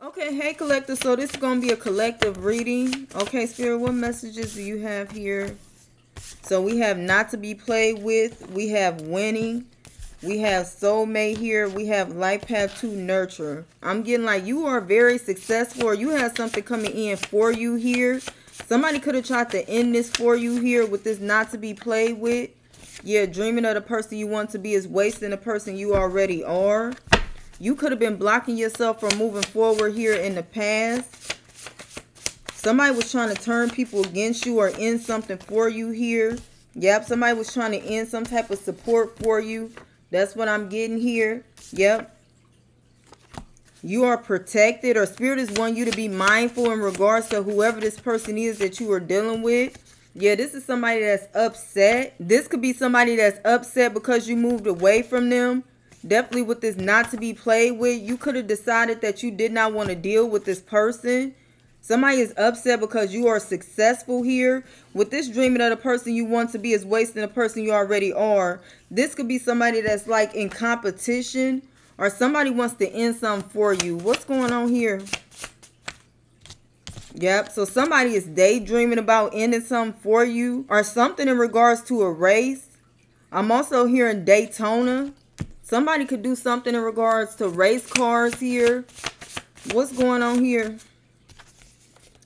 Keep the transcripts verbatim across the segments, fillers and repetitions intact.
Okay, hey collector, so this is going to be a collective reading. Okay, Spirit, what messages do you have here? So we have not to be played with, we have winning, we have soulmate here, we have life path to nurture. I'm getting like you are very successful, you have something coming in for you here. Somebody could have tried to end this for you here with this not to be played with. Yeah, dreaming of the person you want to be is wasting the person you already are. You could have been blocking yourself from moving forward here in the past. Somebody was trying to turn people against you or end something for you here. Yep, somebody was trying to end some type of support for you. That's what I'm getting here. Yep. You are protected, or Spirit is wanting you to be mindful in regards to whoever this person is that you are dealing with. Yeah, this is somebody that's upset. This could be somebody that's upset because you moved away from them. Definitely with this not to be played with, you could have decided that you did not want to deal with this person. Somebody is upset because you are successful here. With this dreaming of the person you want to be is wasting the person you already are. This could be somebody that's like in competition, or somebody wants to end something for you. What's going on here? Yep, so somebody is daydreaming about ending something for you, or something in regards to a race. I'm also hearing Daytona. Somebody could do something in regards to race cars here. What's going on here?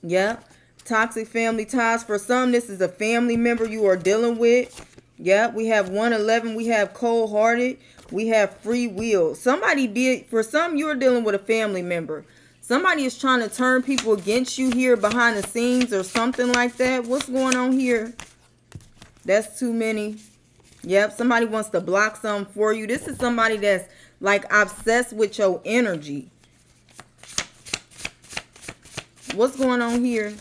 Yep. Toxic family ties. For some, this is a family member you are dealing with. Yep. We have one eleven. We have cold-hearted. We have free will. Somebody did, for some, you're dealing with a family member. Somebody is trying to turn people against you here behind the scenes or something like that. What's going on here? That's too many. Yep, somebody wants to block something for you. This is somebody that's like obsessed with your energy. What's going on here?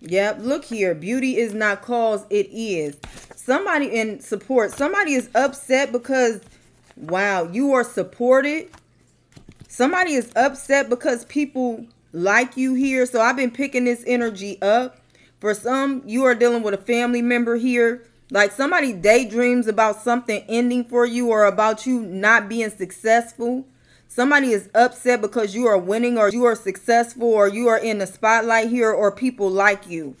Yep, look here. Beauty is not cause, it is. Somebody in support. Somebody is upset because, wow, you are supported. Somebody is upset because people like you here. So I've been picking this energy up. For some, you are dealing with a family member here. Like somebody daydreams about something ending for you or about you not being successful. Somebody is upset because you are winning or you are successful or you are in the spotlight here or people like you.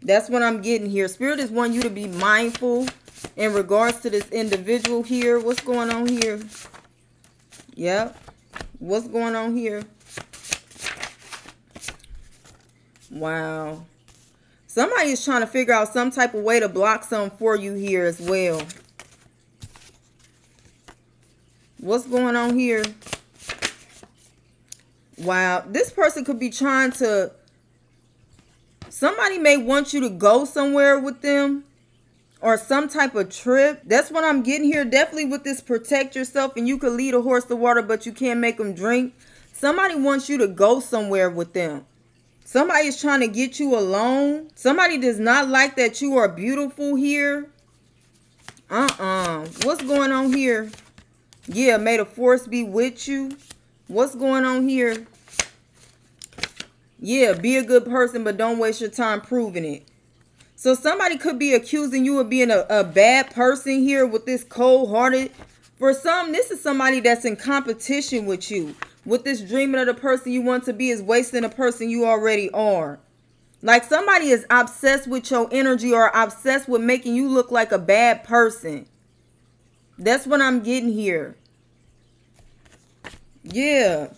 That's what I'm getting here. Spirit is wanting you to be mindful in regards to this individual here. What's going on here? Yep. What's going on here? Wow. Somebody is trying to figure out some type of way to block something for you here as well. What's going on here? Wow. This person could be trying to... Somebody may want you to go somewhere with them or some type of trip. That's what I'm getting here. Definitely with this protect yourself, and you could lead a horse to water, but you can't make them drink. Somebody wants you to go somewhere with them. Somebody is trying to get you alone. Somebody does not like that you are beautiful here. Uh-uh. What's going on here? Yeah, may the force be with you. What's going on here? Yeah, be a good person, but don't waste your time proving it. So somebody could be accusing you of being a, a bad person here with this cold-hearted. For some, this is somebody that's in competition with you. With this dreaming of the person you want to be is wasting the person you already are. Like somebody is obsessed with your energy or obsessed with making you look like a bad person. That's what I'm getting here. Yeah.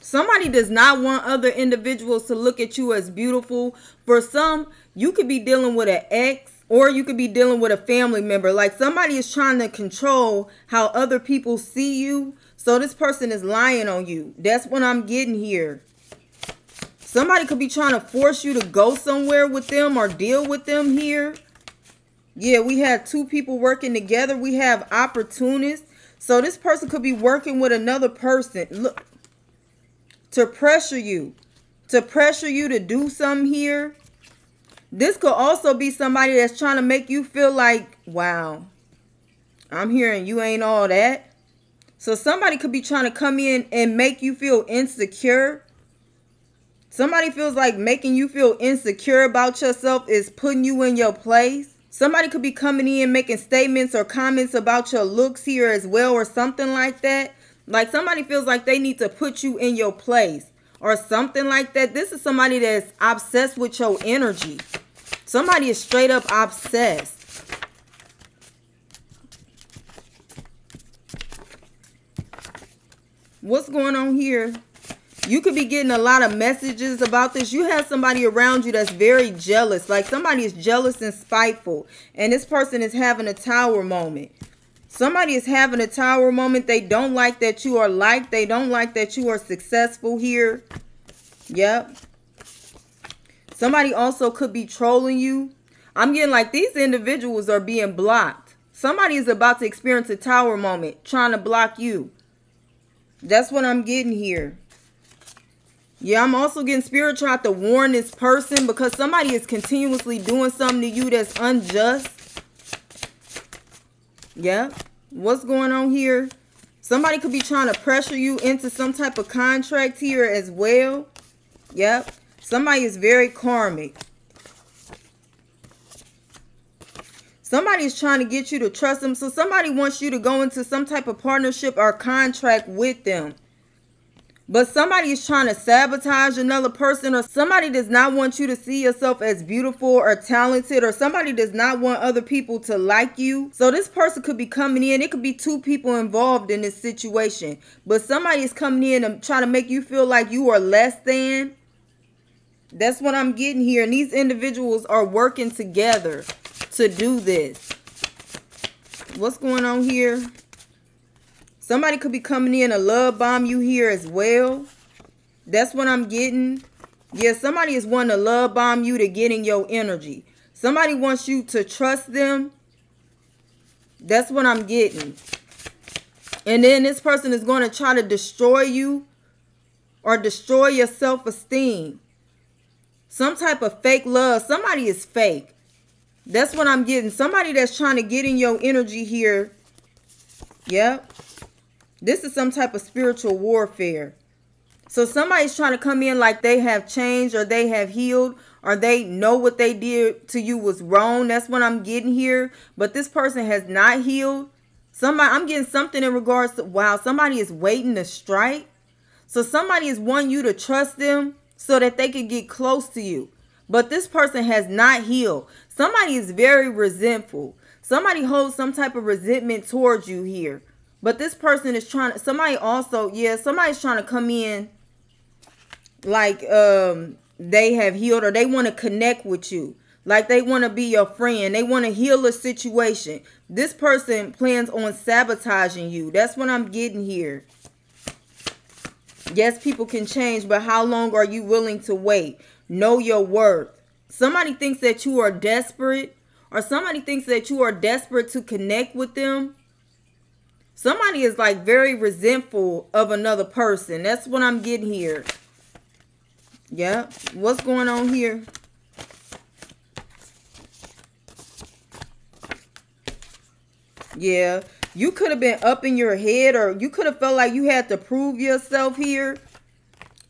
Somebody does not want other individuals to look at you as beautiful. For some, you could be dealing with an ex. Or you could be dealing with a family member. Like somebody is trying to control how other people see you. So this person is lying on you. That's what I'm getting here. Somebody could be trying to force you to go somewhere with them or deal with them here. Yeah, we have two people working together. We have opportunists. So this person could be working with another person. Look, to pressure you. To pressure you to do something here. This could also be somebody that's trying to make you feel like, wow, I'm hearing you ain't all that. So somebody could be trying to come in and make you feel insecure. Somebody feels like making you feel insecure about yourself is putting you in your place. Somebody could be coming in making statements or comments about your looks here as well or something like that. Like somebody feels like they need to put you in your place. or something like that. This is somebody that's obsessed with your energy. Somebody is straight up obsessed. What's going on here? You could be getting a lot of messages about this. You have somebody around you that's very jealous. Like somebody is jealous and spiteful. And this person is having a tower moment. Somebody is having a tower moment. They don't like that you are liked. They don't like that you are successful here. Yep. Somebody also could be trolling you. I'm getting like these individuals are being blocked. Somebody is about to experience a tower moment trying to block you. That's what I'm getting here. Yeah, I'm also getting spirit tried to warn this person because somebody is continuously doing something to you that's unjust. Yeah, what's going on here? Somebody could be trying to pressure you into some type of contract here as well. Yep, somebody is very karmic. Somebody is trying to get you to trust them. So somebody wants you to go into some type of partnership or contract with them. But somebody is trying to sabotage another person, or somebody does not want you to see yourself as beautiful or talented, or somebody does not want other people to like you. So this person could be coming in. It could be two people involved in this situation. But somebody is coming in and trying to make you feel like you are less than. That's what I'm getting here. And these individuals are working together to do this. What's going on here? Somebody could be coming in to love bomb you here as well. That's what I'm getting. Yeah, somebody is wanting to love bomb you to get in your energy. Somebody wants you to trust them. That's what I'm getting. And then this person is going to try to destroy you or destroy your self-esteem. Some type of fake love. Somebody is fake. That's what I'm getting. Somebody that's trying to get in your energy here. Yep. This is some type of spiritual warfare. So somebody's trying to come in like they have changed or they have healed or they know what they did to you was wrong. That's what I'm getting here. But this person has not healed. Somebody, I'm getting something in regards to, wow, somebody is waiting to strike. So somebody is wanting you to trust them so that they can get close to you. But this person has not healed. Somebody is very resentful. Somebody holds some type of resentment towards you here. But this person is trying to, somebody also, yeah, somebody's trying to come in like um, they have healed or they want to connect with you. Like they want to be your friend. They want to heal a situation. This person plans on sabotaging you. That's what I'm getting here. Yes, people can change, but how long are you willing to wait? Know your worth. Somebody thinks that you are desperate or somebody thinks that you are desperate to connect with them. Somebody is like very resentful of another person. That's what I'm getting here. Yeah. What's going on here? Yeah. You could have been up in your head or you could have felt like you had to prove yourself here.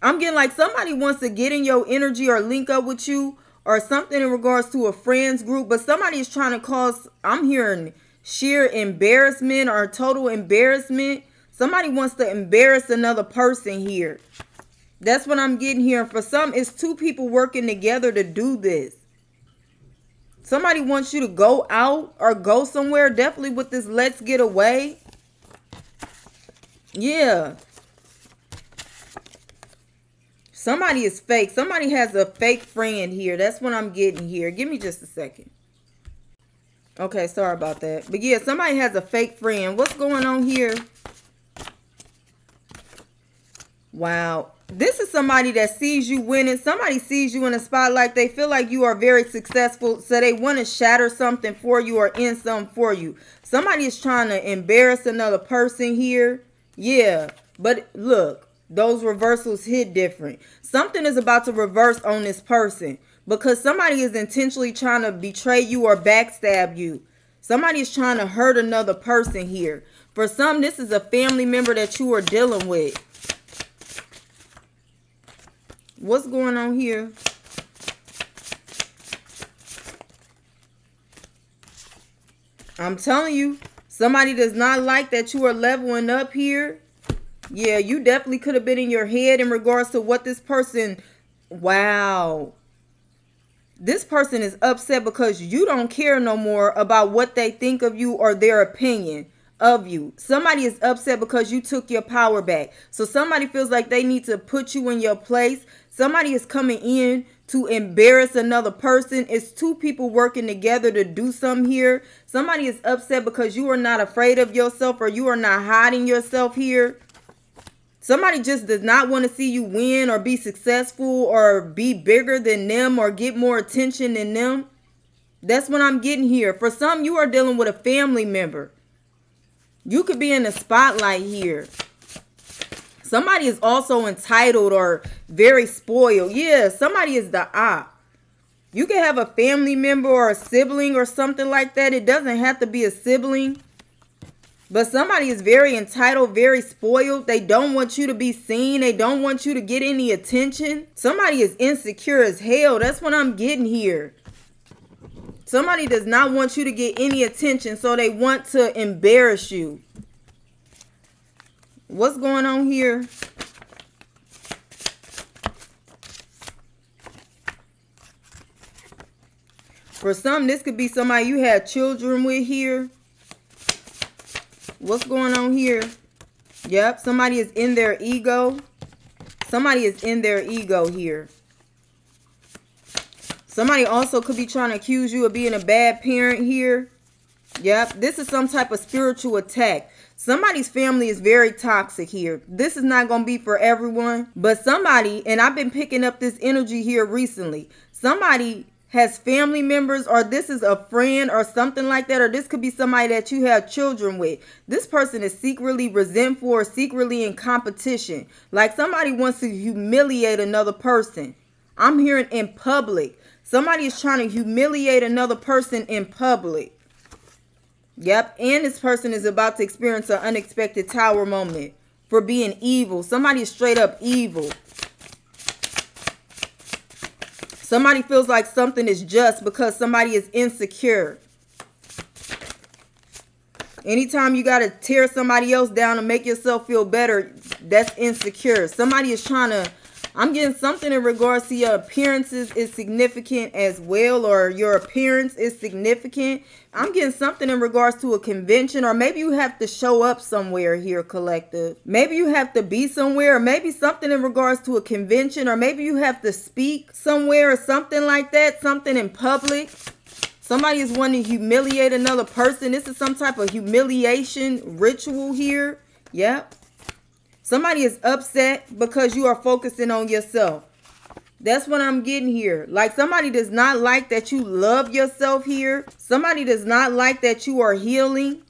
I'm getting like somebody wants to get in your energy or link up with you or something in regards to a friends group. But somebody is trying to cause, I'm hearing sheer embarrassment or total embarrassment. Somebody wants to embarrass another person here. That's what I'm getting here. For some, it's two people working together to do this. Somebody wants you to go out or go somewhere. Definitely with this let's get away. Yeah. Somebody is fake. Somebody has a fake friend here. That's what I'm getting here. Give me just a second. Okay, sorry about that. But yeah, somebody has a fake friend. What's going on here? Wow. This is somebody that sees you winning. Somebody sees you in a spotlight. They feel like you are very successful, so they want to shatter something for you or end something for you. Somebody is trying to embarrass another person here. Yeah, but look, those reversals hit different. Something is about to reverse on this person. Because somebody is intentionally trying to betray you or backstab you. Somebody is trying to hurt another person here. For some, this is a family member that you are dealing with. What's going on here? I'm telling you, somebody does not like that you are leveling up here. Yeah, you definitely could have been in your head in regards to what this person... Wow. This person is upset because you don't care no more about what they think of you or their opinion of you. Somebody is upset because you took your power back. So somebody feels like they need to put you in your place. Somebody is coming in to embarrass another person. It's two people working together to do something here. Somebody is upset because you are not afraid of yourself or you are not hiding yourself here. Somebody just does not want to see you win or be successful or be bigger than them or get more attention than them. That's what I'm getting here. For some, you are dealing with a family member. You could be in the spotlight here. Somebody is also entitled or very spoiled. Yeah, somebody is the op. You can have a family member or a sibling or something like that. It doesn't have to be a sibling. But somebody is very entitled, very spoiled. They don't want you to be seen. They don't want you to get any attention. Somebody is insecure as hell. That's what I'm getting here. Somebody does not want you to get any attention, so they want to embarrass you. What's going on here? For some, this could be somebody you had children with here. What's going on here? Yep, somebody is in their ego. Somebody is in their ego here. Somebody also could be trying to accuse you of being a bad parent here. Yep, this is some type of spiritual attack. Somebody's family is very toxic here. This is not going to be for everyone, but somebody, and I've been picking up this energy here recently, somebody has family members, or this is a friend or something like that, or this could be somebody that you have children with. This person is secretly resentful or secretly in competition. Like somebody wants to humiliate another person. I'm hearing in public. Somebody is trying to humiliate another person in public. Yep, and this person is about to experience an unexpected tower moment for being evil. Somebody is straight up evil. Somebody feels like something is just because somebody is insecure. Anytime you got to tear somebody else down and make yourself feel better, that's insecure. Somebody is trying to, I'm getting something in regards to your appearances is significant as well, or your appearance is significant. I'm getting something in regards to a convention, or maybe you have to show up somewhere here, collective. Maybe you have to be somewhere, or maybe something in regards to a convention, or maybe you have to speak somewhere or something like that, something in public. Somebody is wanting to humiliate another person. This is some type of humiliation ritual here. Yep. Somebody is upset because you are focusing on yourself. That's what I'm getting here. Like somebody does not like that you love yourself here. Somebody does not like that you are healing.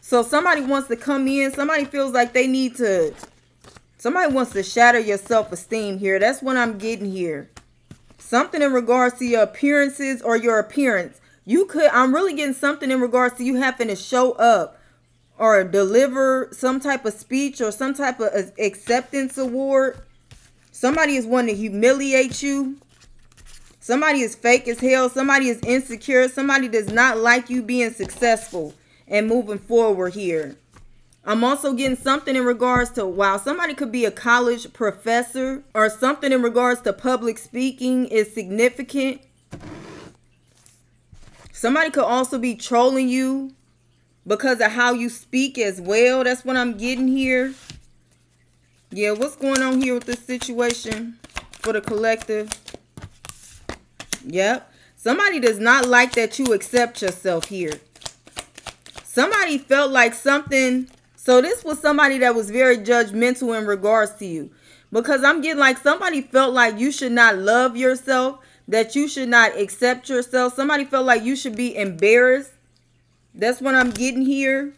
So somebody wants to come in. Somebody feels like they need to, somebody wants to shatter your self-esteem here. That's what I'm getting here. Something in regards to your appearances or your appearance. You could, I'm really getting something in regards to you having to show up or deliver some type of speech or some type of acceptance award. Somebody is wanting to humiliate you. Somebody is fake as hell. Somebody is insecure. Somebody does not like you being successful and moving forward here. I'm also getting something in regards to, wow, somebody could be a college professor, or something in regards to public speaking is significant. Somebody could also be trolling you because of how you speak as well. That's what I'm getting here. Yeah, what's going on here with this situation for the collective? Yep. Somebody does not like that you accept yourself here. Somebody felt like something. So this was somebody that was very judgmental in regards to you. Because I'm getting like somebody felt like you should not love yourself, that you should not accept yourself. Somebody felt like you should be embarrassed. That's what I'm getting here.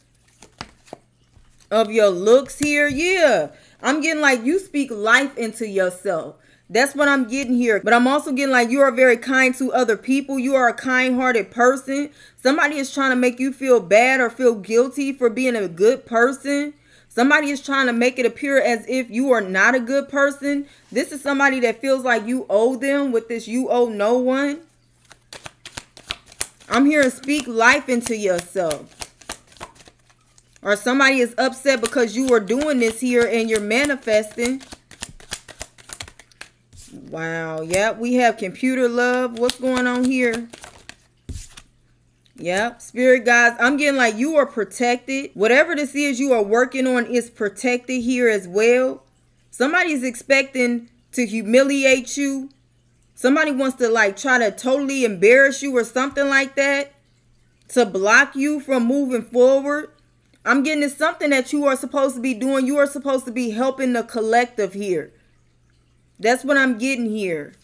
Of your looks here. Yeah. I'm getting like you speak life into yourself. That's what I'm getting here. But I'm also getting like you are very kind to other people. You are a kind-hearted person. Somebody is trying to make you feel bad or feel guilty for being a good person. Somebody is trying to make it appear as if you are not a good person. This is somebody that feels like you owe them with this you owe no one. I'm here to speak life into yourself. or somebody is upset because you are doing this here and you're manifesting. Wow. Yep. We have computer love. What's going on here? Yep. Spirit guides, I'm getting like you are protected. Whatever this is you are working on is protected here as well. Somebody's expecting to humiliate you. Somebody wants to like try to totally embarrass you or something like that, to block you from moving forward. I'm getting it's something that you are supposed to be doing. You are supposed to be helping the collective here. That's what I'm getting here.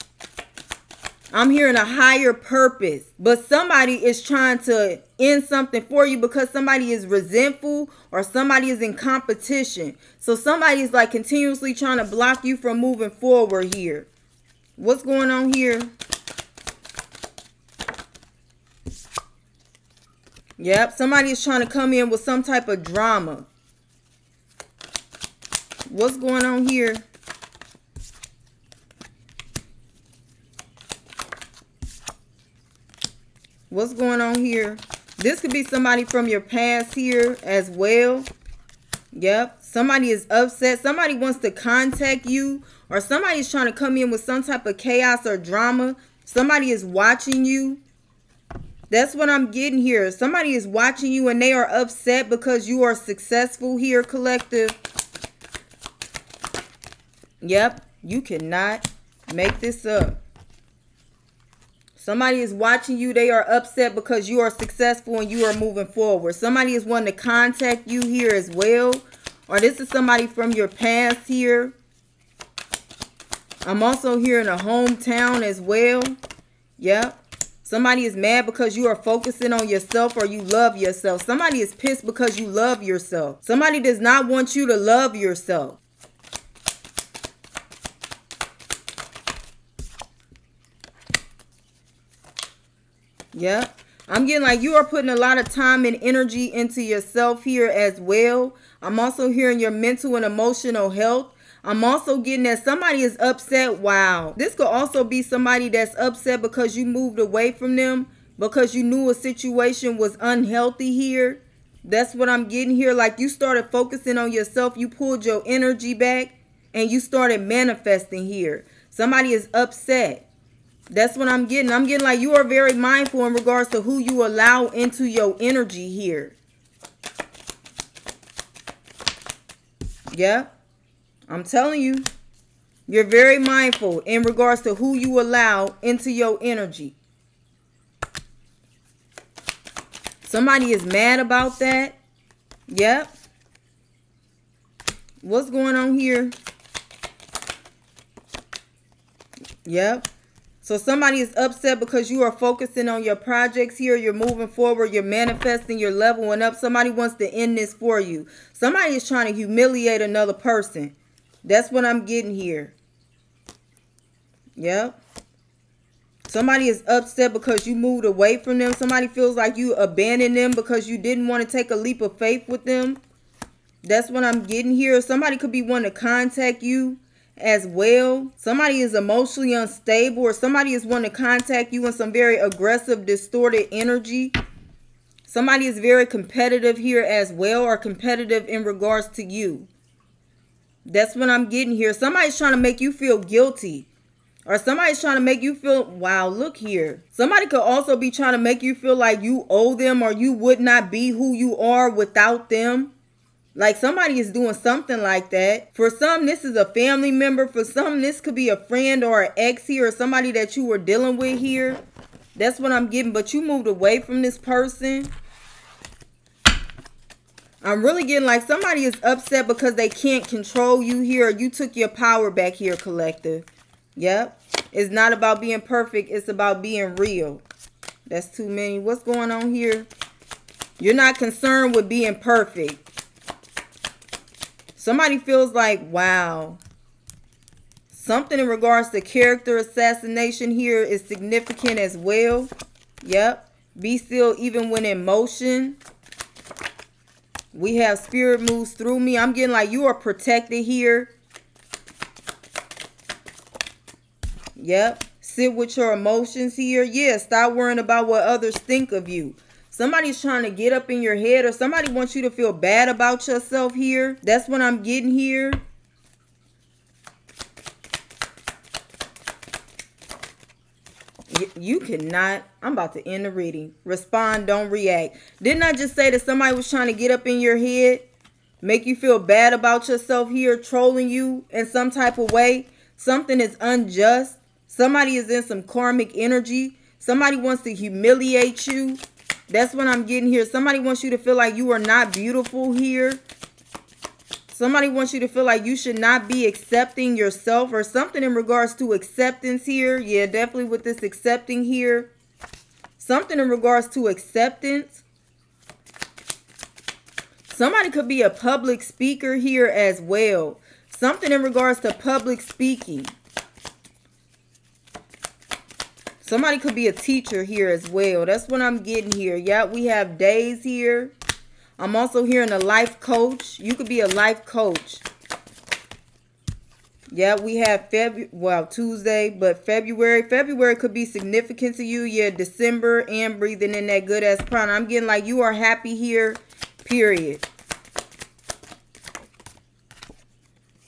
I'm hearing a higher purpose, but somebody is trying to end something for you because somebody is resentful or somebody is in competition. So somebody is like continuously trying to block you from moving forward here. What's going on here? Yep, somebody is trying to come in with some type of drama. What's going on here? What's going on here? This could be somebody from your past here as well. Yep. Somebody is upset. Somebody wants to contact you, or somebody's trying to come in with some type of chaos or drama. Somebody is watching you. That's what I'm getting here. Somebody is watching you and they are upset because you are successful here, collective. Yep. You cannot make this up. Somebody is watching you. They are upset because you are successful and you are moving forward. Somebody is wanting to contact you here as well. Or this is somebody from your past here. I'm also here in a hometown as well. Yep. Somebody is mad because you are focusing on yourself or you love yourself. Somebody is pissed because you love yourself. Somebody does not want you to love yourself. Yep. I'm getting like you are putting a lot of time and energy into yourself here as well. I'm also hearing your mental and emotional health. I'm also getting that somebody is upset. Wow. This could also be somebody that's upset because you moved away from them because you knew a situation was unhealthy here. That's what I'm getting here. Like you started focusing on yourself. You pulled your energy back and you started manifesting here. Somebody is upset. That's what I'm getting. I'm getting like you are very mindful in regards to who you allow into your energy here. Yeah, I'm telling you, you're very mindful in regards to who you allow into your energy. Somebody is mad about that. Yep. What's going on here? Yep. So somebody is upset because you are focusing on your projects here. You're moving forward. You're manifesting. You're leveling up. Somebody wants to end this for you. Somebody is trying to humiliate another person. That's what I'm getting here. Yep. Somebody is upset because you moved away from them. Somebody feels like you abandoned them because you didn't want to take a leap of faith with them. That's what I'm getting here. Somebody could be wanting to contact you as well. Somebody is emotionally unstable, or somebody is wanting to contact you in some very aggressive, distorted energy. Somebody is very competitive here as well, or competitive in regards to you. That's what I'm getting here. Somebody's trying to make you feel guilty, or somebody's trying to make you feel, wow, look here. Somebody could also be trying to make you feel like you owe them, or you would not be who you are without them. Like somebody is doing something like that. For some, this is a family member. For some, this could be a friend or an ex here, or somebody that you were dealing with here. That's what I'm getting. But you moved away from this person. I'm really getting like somebody is upset because they can't control you here. You took your power back here, collective. Yep. It's not about being perfect. It's about being real. That's too many. What's going on here? You're not concerned with being perfect. Somebody feels like, wow, something in regards to character assassination here is significant as well. Yep. Be still even when in motion. We have spirit moves through me. I'm getting like you are protected here. Yep. Sit with your emotions here. Yeah, stop worrying about what others think of you. Somebody's trying to get up in your head, or somebody wants you to feel bad about yourself here. That's what I'm getting here. You cannot. I'm about to end the reading. Respond, don't react. Didn't I just say that somebody was trying to get up in your head, make you feel bad about yourself here, trolling you in some type of way? Something is unjust. Somebody is in some karmic energy. Somebody wants to humiliate you. That's what I'm getting here. Somebody wants you to feel like you are not beautiful here. Somebody wants you to feel like you should not be accepting yourself, or something in regards to acceptance here. Yeah, definitely with this accepting here. Something in regards to acceptance. Somebody could be a public speaker here as well. Something in regards to public speaking. Somebody could be a teacher here as well. That's what I'm getting here. Yeah, we have days here. I'm also hearing a life coach. You could be a life coach. Yeah, we have February, well, Tuesday, but February. February could be significant to you. Yeah, December, and breathing in that good ass prana. I'm getting like you are happy here, period.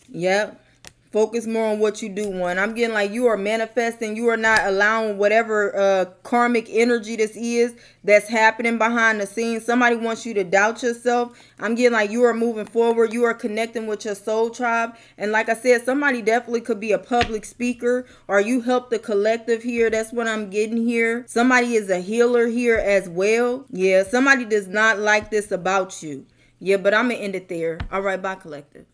Yep. Focus more on what you do, one. I'm getting like you are manifesting. You are not allowing whatever uh, karmic energy this is that's happening behind the scenes. Somebody wants you to doubt yourself. I'm getting like you are moving forward. You are connecting with your soul tribe. And like I said, somebody definitely could be a public speaker, or you help the collective here. That's what I'm getting here. Somebody is a healer here as well. Yeah, somebody does not like this about you. Yeah, but I'm going to end it there. All right, bye, collective.